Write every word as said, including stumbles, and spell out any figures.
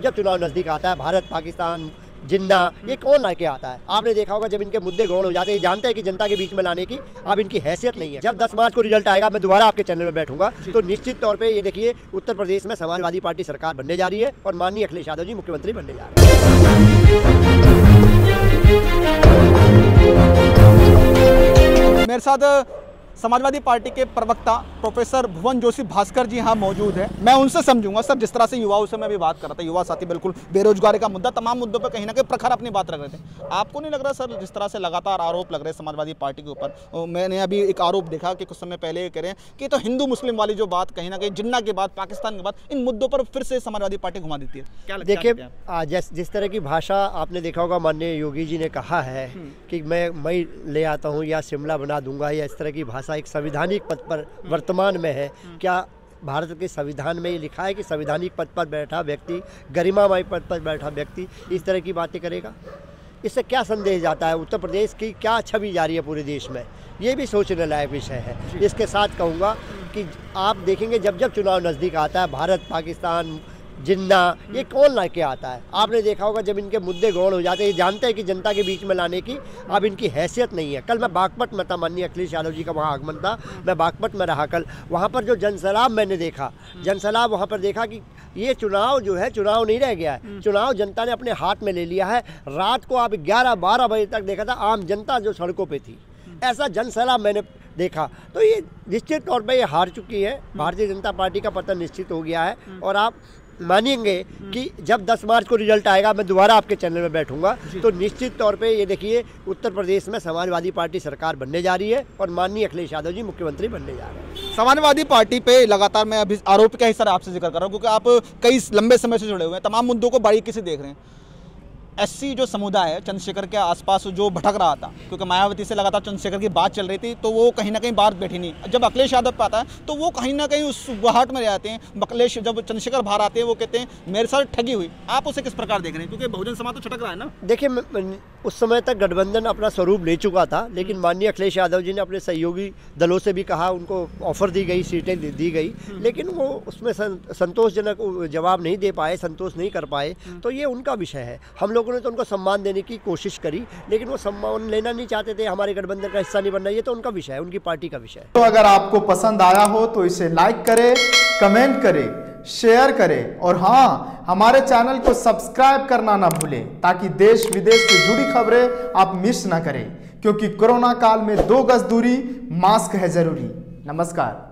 जब चुनाव नजदीक आता है, भारत पाकिस्तान जिन्ना ये कौन लाके आता है? आपने देखा होगा जब इनके मुद्दे गौण हो जाते हैं, जानते हैं कि जनता के बीच में लाने की अब इनकी हैसियत नहीं है। जब दस मार्च को रिजल्ट आएगा मैं दोबारा आपके चैनल में बैठूंगा, तो निश्चित तौर पे ये देखिए उत्तर प्रदेश में समाजवादी पार्टी सरकार बनने जा रही है और माननीय अखिलेश यादव जी मुख्यमंत्री बनने जा रहे हैं। मेरे साथ समाजवादी पार्टी के प्रवक्ता प्रोफेसर भुवन जोशी भास्कर जी यहाँ मौजूद हैं। मैं उनसे समझूंगा सर, जिस तरह से युवाओं से मैं भी बात कर रहा था, युवा साथी बिल्कुल बेरोजगारी का मुद्दा, तमाम मुद्दों पर कहीं ना कहीं प्रखर अपनी बात रख रहे थे। आपको नहीं लग रहा सर, जिस तरह से लगातार आरोप लग रहे हैं समाजवादी पार्टी के ऊपर? मैंने अभी एक आरोप देखा कि कुछ समय पहले कह रहे हैं कि तो हिंदू मुस्लिम वाली जो बात कहीं ना कहीं जिन्ना के बाद पाकिस्तान के बाद इन मुद्दों पर फिर से समाजवादी पार्टी घुमा देती है। देखिए जिस तरह की भाषा आपने देखा होगा माननीय योगी जी ने कहा है कि मैं मई ले आता हूँ या शिमला बना दूंगा, या इस तरह की एक संवैधानिक पद पर वर्तमान में है। क्या भारत के संविधान में ये लिखा है कि संवैधानिक पद पर बैठा व्यक्ति, गरिमामय पद पर बैठा व्यक्ति इस तरह की बातें करेगा? इससे क्या संदेश जाता है? उत्तर प्रदेश की क्या छवि जा रही है पूरे देश में? ये भी सोचने लायक विषय है। इसके साथ कहूँगा कि आप देखेंगे जब जब चुनाव नज़दीक आता है, भारत पाकिस्तान जिन्ना ये कौन लाके आता है? आपने देखा होगा जब इनके मुद्दे गौण हो जाते हैं, ये जानते हैं कि जनता के बीच में लाने की अब इनकी हैसियत नहीं है। कल मैं बागपत में था, माननीय अखिलेश यादव जी का वहाँ आगमन था, मैं बागपत में रहा। कल वहाँ पर जो जनसैलाब मैंने देखा, जनसैलाब वहाँ पर देखा कि ये चुनाव जो है चुनाव नहीं रह गया है, चुनाव जनता ने अपने हाथ में ले लिया है। रात को आप ग्यारह बारह बजे तक देखा था आम जनता जो सड़कों पर थी, ऐसा जनसैलाब मैंने देखा। तो ये निश्चित तौर पर ये हार चुकी है, भारतीय जनता पार्टी का पतन निश्चित हो गया है। और आप मानेंगे कि जब दस मार्च को रिजल्ट आएगा मैं दोबारा आपके चैनल में बैठूंगा, तो निश्चित तौर पे ये देखिए उत्तर प्रदेश में समाजवादी पार्टी सरकार बनने जा रही है और माननीय अखिलेश यादव जी मुख्यमंत्री बनने जा रहे हैं। समाजवादी पार्टी पे लगातार मैं अभी आरोप का ही सर आपसे जिक्र कर रहा हूँ क्योंकि आप कई लंबे समय से जुड़े हुए हैं, तमाम मुद्दों को बारीकी से देख रहे हैं। एससी जो समुदाय है चंद्रशेखर के आसपास जो भटक रहा था, क्योंकि मायावती से लगातार चंद्रशेखर की बात चल रही थी, तो वो कहीं ना कहीं बात बैठी नहीं। जब अखिलेश यादव पाता है तो वो कहीं ना कहीं उस गुहाट में रह जाते हैं। अखिलेश जब चंद्रशेखर बाहर आते हैं वो कहते हैं मेरे साथ ठगी हुई। आप उसे किस प्रकार देख रहे हैं, क्योंकि बहुजन समाज तो छटक रहा है ना? देखिए उस समय तक गठबंधन अपना स्वरूप ले चुका था, लेकिन माननीय अखिलेश यादव जी ने अपने सहयोगी दलों से भी कहा, उनको ऑफर दी गई, सीटें दी गई, लेकिन वो उसमें संतोषजनक जवाब नहीं दे पाए, संतोष नहीं कर पाए। तो ये उनका विषय है। हम लोगों ने तो उनको सम्मान देने की कोशिश करी, लेकिन वो सम्मान लेना नहीं चाहते थे, हमारे गठबंधन का हिस्सा नहीं बनना। ये तो उनका विषय है, उनकी पार्टी का विषय है। तो अगर आपको पसंद आया हो तो इसे लाइक करें, कमेंट करें, शेयर करें और हाँ, हमारे चैनल को सब्सक्राइब करना ना भूलें ताकि देश विदेश से जुड़ी खबरें आप मिस ना करें, क्योंकि कोरोना काल में दो गज दूरी, मास्क है जरूरी। नमस्कार।